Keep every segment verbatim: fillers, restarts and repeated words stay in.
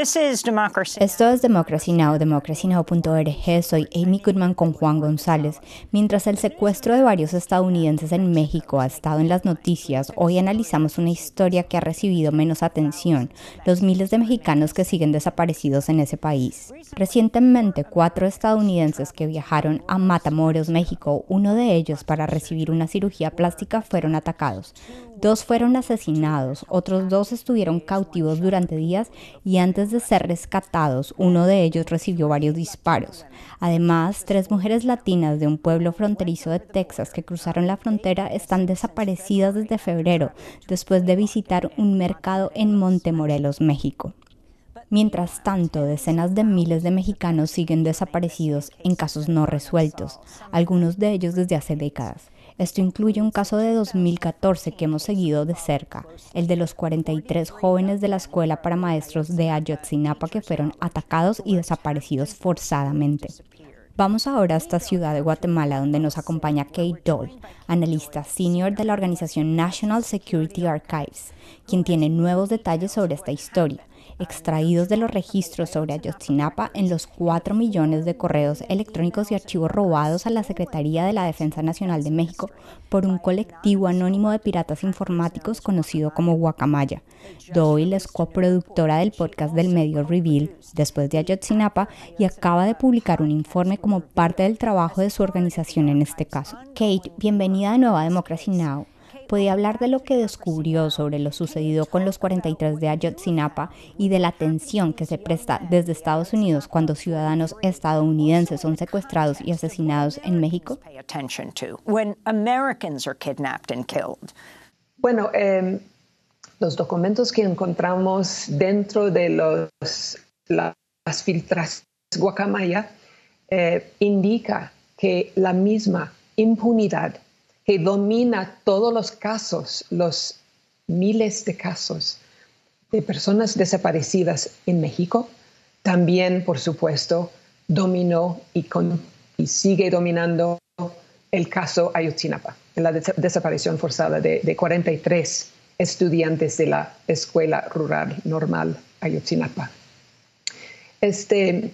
This is Democracy. Esto es Democracy Now, democracy now punto org. Soy Amy Goodman con Juan González. Mientras el secuestro de varios estadounidenses en México ha estado en las noticias, hoy analizamos una historia que ha recibido menos atención: los miles de mexicanos que siguen desaparecidos en ese país. Recientemente, cuatro estadounidenses que viajaron a Matamoros, México, uno de ellos para recibir una cirugía plástica, fueron atacados. Dos fueron asesinados, otros dos estuvieron cautivos durante días y antes de ser rescatados, uno de ellos recibió varios disparos. Además, tres mujeres latinas de un pueblo fronterizo de Texas que cruzaron la frontera están desaparecidas desde febrero, después de visitar un mercado en Montemorelos, México. Mientras tanto, decenas de miles de mexicanos siguen desaparecidos en casos no resueltos, algunos de ellos desde hace décadas. Esto incluye un caso de dos mil catorce que hemos seguido de cerca, el de los cuarenta y tres jóvenes de la Escuela para Maestros de Ayotzinapa que fueron atacados y desaparecidos forzadamente. Vamos ahora hasta Ciudad de Guatemala, donde nos acompaña Kate Doyle, analista senior de la organización National Security Archives, quien tiene nuevos detalles sobre esta historia, extraídos de los registros sobre Ayotzinapa en los cuatro millones de correos electrónicos y archivos robados a la Secretaría de la Defensa Nacional de México por un colectivo anónimo de piratas informáticos conocido como Guacamaya. Doyle es coproductora del podcast del medio REVEAL, Después de Ayotzinapa, y acaba de publicar un informe como parte del trabajo de su organización en este caso. Kate, bienvenida de nuevo a Democracy Now. Podía hablar de lo que descubrió sobre lo sucedido con los cuarenta y tres de Ayotzinapa y de la atención que se presta desde Estados Unidos cuando ciudadanos estadounidenses son secuestrados y asesinados en México. Bueno, eh, los documentos que encontramos dentro de los, las filtraciones Guacamaya eh, indica que la misma impunidad que domina todos los casos, los miles de casos de personas desaparecidas en México, también, por supuesto, dominó y, con, y sigue dominando el caso Ayotzinapa, la des- desaparición forzada de, de cuarenta y tres estudiantes de la Escuela Rural Normal Ayotzinapa. Este,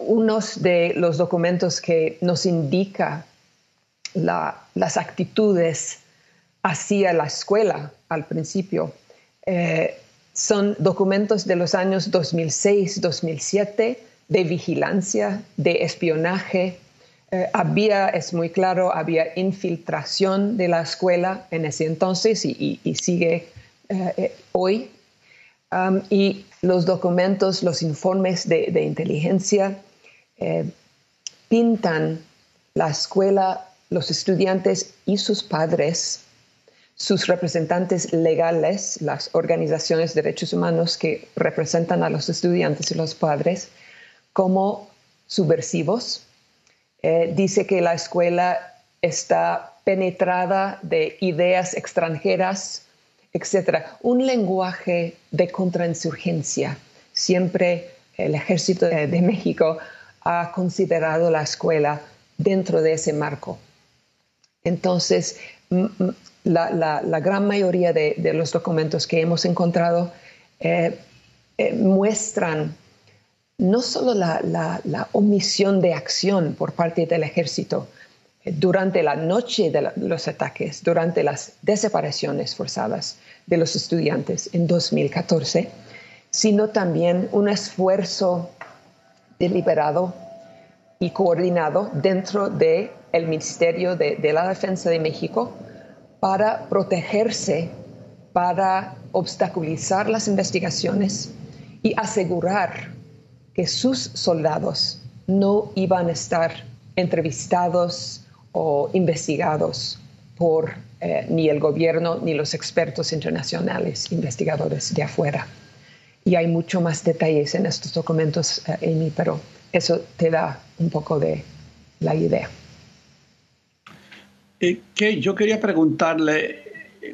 unos de los documentos que nos indica La, las actitudes hacia la escuela al principio eh, son documentos de los años dos mil seis, dos mil siete de vigilancia, de espionaje. Eh, había, es muy claro, había infiltración de la escuela en ese entonces y, y, y sigue eh, hoy. Um, y los documentos, los informes de, de inteligencia eh, pintan la escuela, los estudiantes y sus padres, sus representantes legales, las organizaciones de derechos humanos que representan a los estudiantes y los padres, como subversivos. Eh, dice que la escuela está penetrada de ideas extranjeras, etcétera. Un lenguaje de contrainsurgencia. Siempre el Ejército de, de México ha considerado la escuela dentro de ese marco. Entonces, la, la, la gran mayoría de, de los documentos que hemos encontrado eh, eh, muestran no solo la, la, la omisión de acción por parte del ejército eh, durante la noche de la, los ataques, durante las desapariciones forzadas de los estudiantes en dos mil catorce, sino también un esfuerzo deliberado y coordinado dentro de el Ministerio de, de la Defensa de México para protegerse, para obstaculizar las investigaciones y asegurar que sus soldados no iban a estar entrevistados o investigados por eh, ni el gobierno ni los expertos internacionales, investigadores de afuera. Y hay mucho más detalles en estos documentos, eh, Amy, pero eso te da un poco de la idea. Eh, que yo quería preguntarle,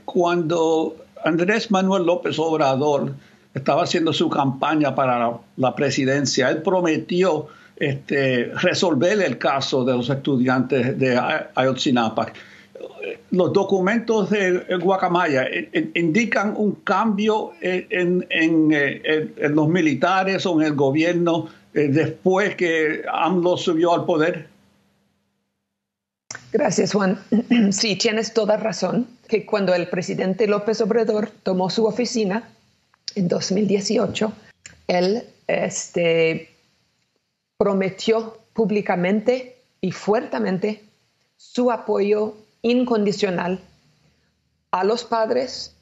cuando Andrés Manuel López Obrador estaba haciendo su campaña para la presidencia, él prometió este, resolver el caso de los estudiantes de Ayotzinapa. los documentos de Guacamaya indican un cambio en, en, en, en los militares o en el gobierno después que AMLO subió al poder? Gracias, Juan. Sí, tienes toda razón, que cuando el presidente López Obrador tomó su oficina en dos mil dieciocho, él este, prometió públicamente y fuertemente su apoyo incondicional a los padres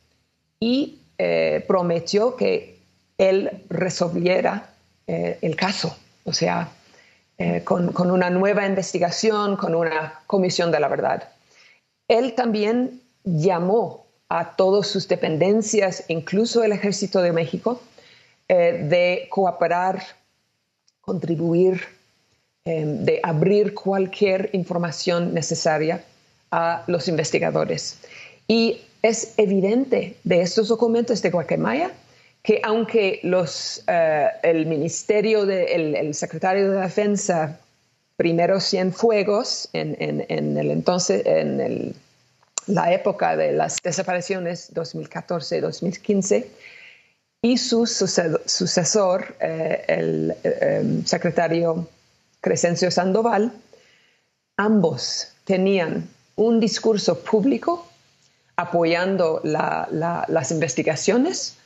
y eh, prometió que él resolviera eh, el caso, o sea, eh, con, con una nueva investigación, con una comisión de la verdad. Él también llamó a todas sus dependencias, incluso el Ejército de México, eh, de cooperar, contribuir, eh, de abrir cualquier información necesaria a los investigadores. Y es evidente de estos documentos de Guacamaya que aunque los, uh, el ministerio, de, el, el secretario de la Defensa, primero Cienfuegos, en, en, en, el entonces, en el, la época de las desapariciones dos mil catorce dos mil quince, y su sucesor, eh, el eh, secretario Crescencio Sandoval, ambos tenían un discurso público apoyando la, la, las investigaciones,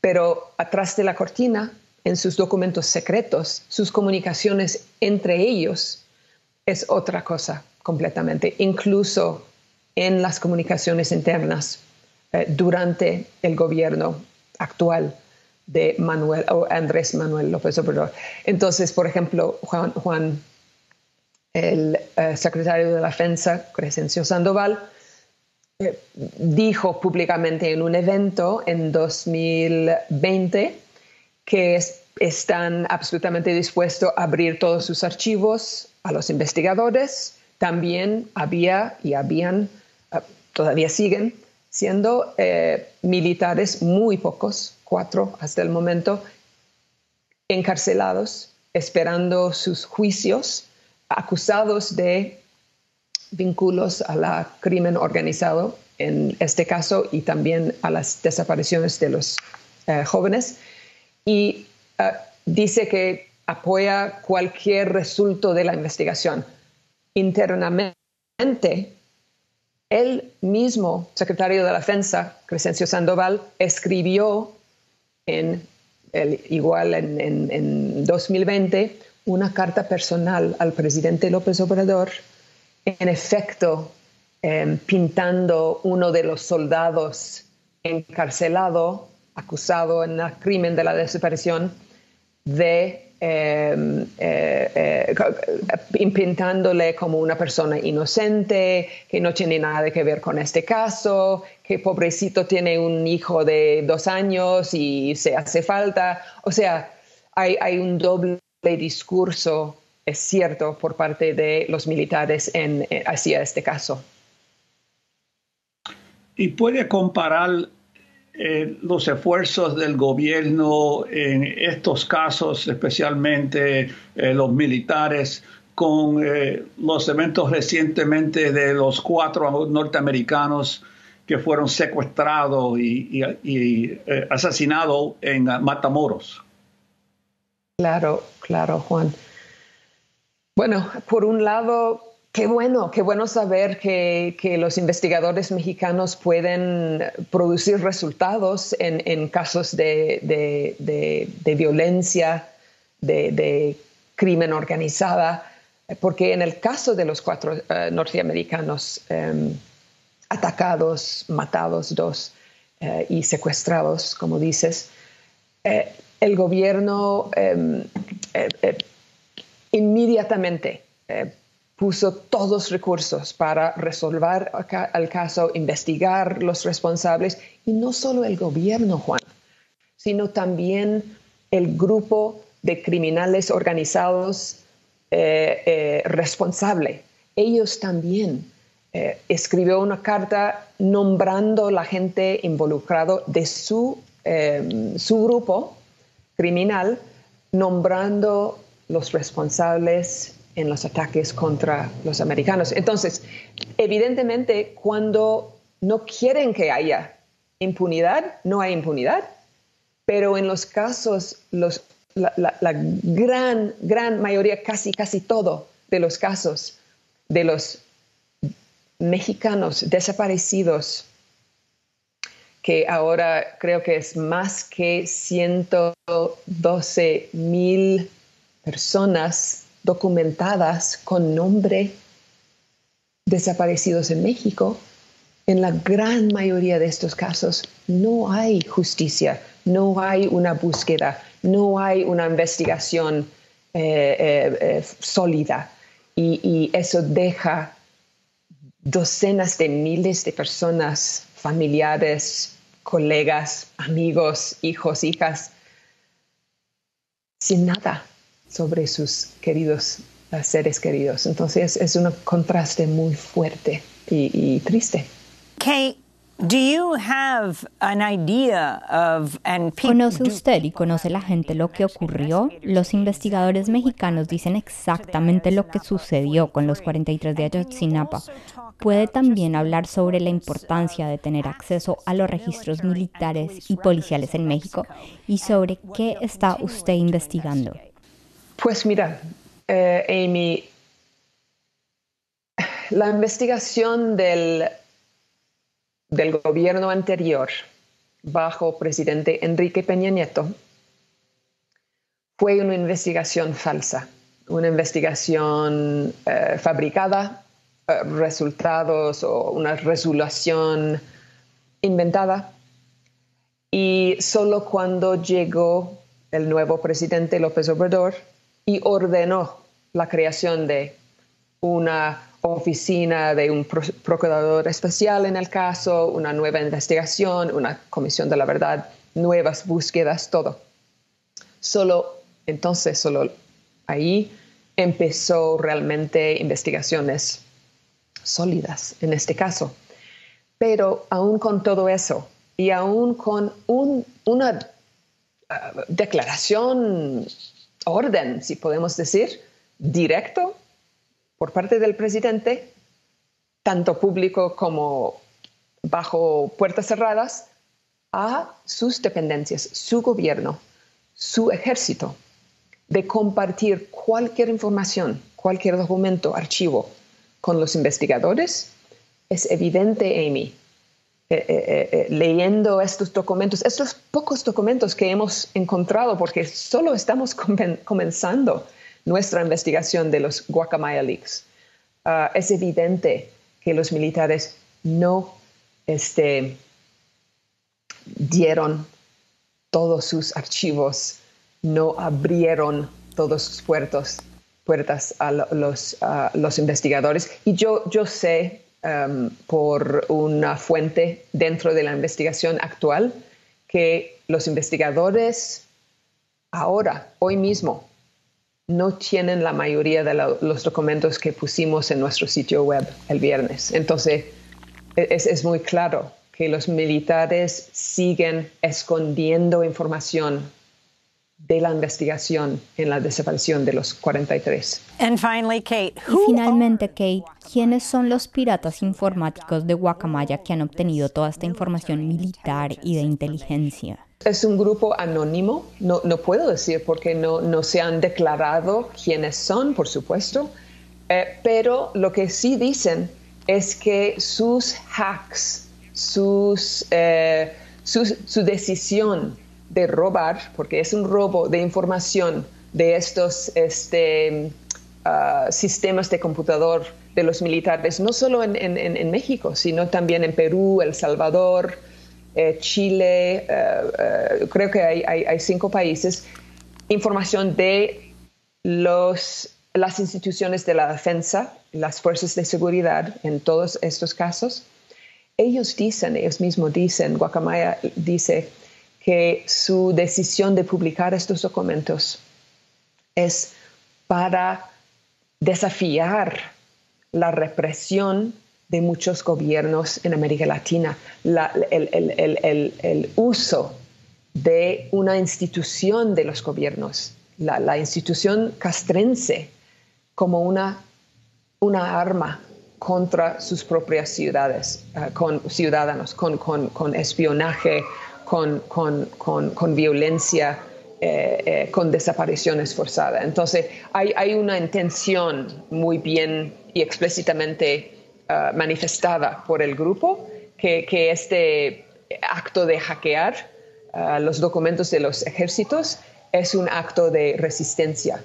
pero atrás de la cortina, en sus documentos secretos, sus comunicaciones entre ellos es otra cosa completamente, incluso en las comunicaciones internas eh, durante el gobierno actual de Manuel, o Andrés Manuel López Obrador. Entonces, por ejemplo, Juan... Juan el eh, secretario de la Defensa, Crescencio Sandoval, eh, dijo públicamente en un evento en dos mil veinte que es, están absolutamente dispuestos a abrir todos sus archivos a los investigadores. También había y habían, eh, todavía siguen siendo eh, militares, muy pocos, cuatro hasta el momento, encarcelados, esperando sus juicios, acusados de vínculos a la crimen organizado en este caso y también a las desapariciones de los eh, jóvenes. Y uh, dice que apoya cualquier resultado de la investigación. Internamente, el mismo secretario de la Defensa, Crescencio Sandoval, escribió en el, igual en, en, en dos mil veinte una carta personal al presidente López Obrador, en efecto eh, pintando uno de los soldados encarcelado, acusado en el crimen de la desaparición, de, eh, eh, eh, pintándole como una persona inocente, que no tiene nada que ver con este caso, que pobrecito tiene un hijo de dos años y se hace falta. O sea, hay, hay un doble el discurso, es cierto, por parte de los militares en, en, hacia este caso. ¿Y puede comparar eh, los esfuerzos del gobierno en estos casos, especialmente eh, los militares, con eh, los eventos recientemente de los cuatro norteamericanos que fueron secuestrados y, y, y eh, asesinados en Matamoros? Claro, claro, Juan. Bueno, por un lado, qué bueno, qué bueno saber que, que los investigadores mexicanos pueden producir resultados en, en casos de, de, de, de violencia, de, de crimen organizada, porque en el caso de los cuatro uh, norteamericanos um, atacados, matados dos uh, y secuestrados, como dices, eh, el gobierno eh, eh, eh, inmediatamente eh, puso todos los recursos para resolver el caso, investigar los responsables. Y no solo el gobierno, Juan, sino también el grupo de criminales organizados eh, eh, responsable. Ellos también eh, escribió una carta nombrando la gente involucrada de su, eh, su grupo criminal, nombrando los responsables en los ataques contra los americanos. Entonces, evidentemente, cuando no quieren que haya impunidad, no hay impunidad, pero en los casos, los, la, la, la gran, gran mayoría, casi, casi todo de los casos de los mexicanos desaparecidos, que ahora creo que es más que ciento doce mil personas documentadas con nombre desaparecidos en México, en la gran mayoría de estos casos no hay justicia, no hay una búsqueda, no hay una investigación eh, eh, eh, sólida. Y, y eso deja docenas de miles de personas, familiares, colegas, amigos, hijos, hijas, sin nada sobre sus queridos seres queridos. Entonces es un contraste muy fuerte y, y triste. Kate, do you have an idea of and ¿Conoce usted y conoce la gente lo que ocurrió? Los investigadores mexicanos dicen exactamente lo que sucedió con los cuarenta y tres de Ayotzinapa. Puede también hablar sobre la importancia de tener acceso a los registros militares y policiales en México y sobre qué está usted investigando. Pues mira, eh, Amy, la investigación del, del gobierno anterior bajo presidente Enrique Peña Nieto fue una investigación falsa, una investigación eh, fabricada, eh, resultados o una resolución inventada. Y solo cuando llegó el nuevo presidente López Obrador y ordenó la creación de una oficina de un procurador especial en el caso, una nueva investigación, una comisión de la verdad, nuevas búsquedas, todo. Solo entonces, solo ahí empezó realmente investigaciones sólidas en este caso. Pero aún con todo eso y aún con un, una uh, declaración, orden, si podemos decir, directo por parte del presidente, tanto público como bajo puertas cerradas, a sus dependencias, su gobierno, su ejército, de compartir cualquier información, cualquier documento, archivo con los investigadores. Es evidente, Amy, eh, eh, eh, leyendo estos documentos, estos pocos documentos que hemos encontrado, porque solo estamos comenzando nuestra investigación de los Guacamaya leaks. Uh, es evidente que los militares no este, dieron todos sus archivos, no abrieron todas sus puertas, puertas a los, a los investigadores. Y yo, yo sé um, por una fuente dentro de la investigación actual que los investigadores ahora, hoy mismo, no tienen la mayoría de la, los documentos que pusimos en nuestro sitio web el viernes. Entonces, es, es muy claro que los militares siguen escondiendo información de la investigación en la desaparición de los cuarenta y tres. And finally, Kate, who... Y finalmente, Kate, ¿quiénes son los piratas informáticos de Guacamaya que han obtenido toda esta información militar y de inteligencia? Es un grupo anónimo, no, no puedo decir porque no, no se han declarado quiénes son, por supuesto, eh, pero lo que sí dicen es que sus hacks, sus, eh, sus, su decisión de robar, porque es un robo de información de estos este, uh, sistemas de computador de los militares, no solo en, en, en México, sino también en Perú, El Salvador, Eh, Chile, eh, eh, creo que hay, hay, hay cinco países, información de los, las instituciones de la defensa, las fuerzas de seguridad en todos estos casos. Ellos dicen, ellos mismos dicen, Guacamaya dice que su decisión de publicar estos documentos es para desafiar la represión de muchos gobiernos en América Latina, la, el, el, el, el, el uso de una institución de los gobiernos, la, la institución castrense, como una, una arma contra sus propias ciudades, uh, con ciudadanos, con, con, con espionaje, con, con, con, con violencia, eh, eh, con desapariciones forzadas. Entonces, hay, hay una intención muy bien y explícitamente uh, manifestada por el grupo que, que este acto de hackear uh, los documentos de los ejércitos es un acto de resistencia.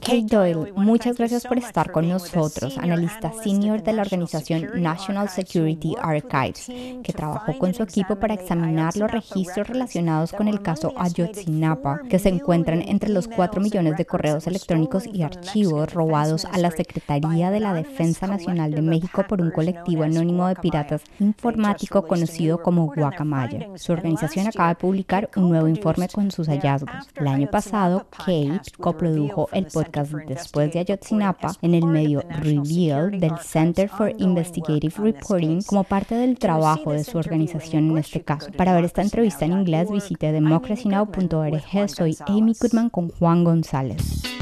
Kate Doyle, muchas gracias por estar con nosotros, analista senior de la organización National Security Archives, que trabajó con su equipo para examinar los registros relacionados con el caso Ayotzinapa, que se encuentran entre los cuatro millones de correos electrónicos y archivos robados a la Secretaría de la Defensa Nacional de México por un colectivo anónimo de piratas informático conocido como Guacamaya. Su organización acaba de publicar un nuevo informe con sus hallazgos. El año pasado, Kate coprodujo el podcast Después de Ayotzinapa en el medio REVEAL del Center for Investigative Reporting como parte del trabajo de su organización en este caso. Para ver esta entrevista en inglés visite democracy now punto org. Soy Amy Goodman con Juan González.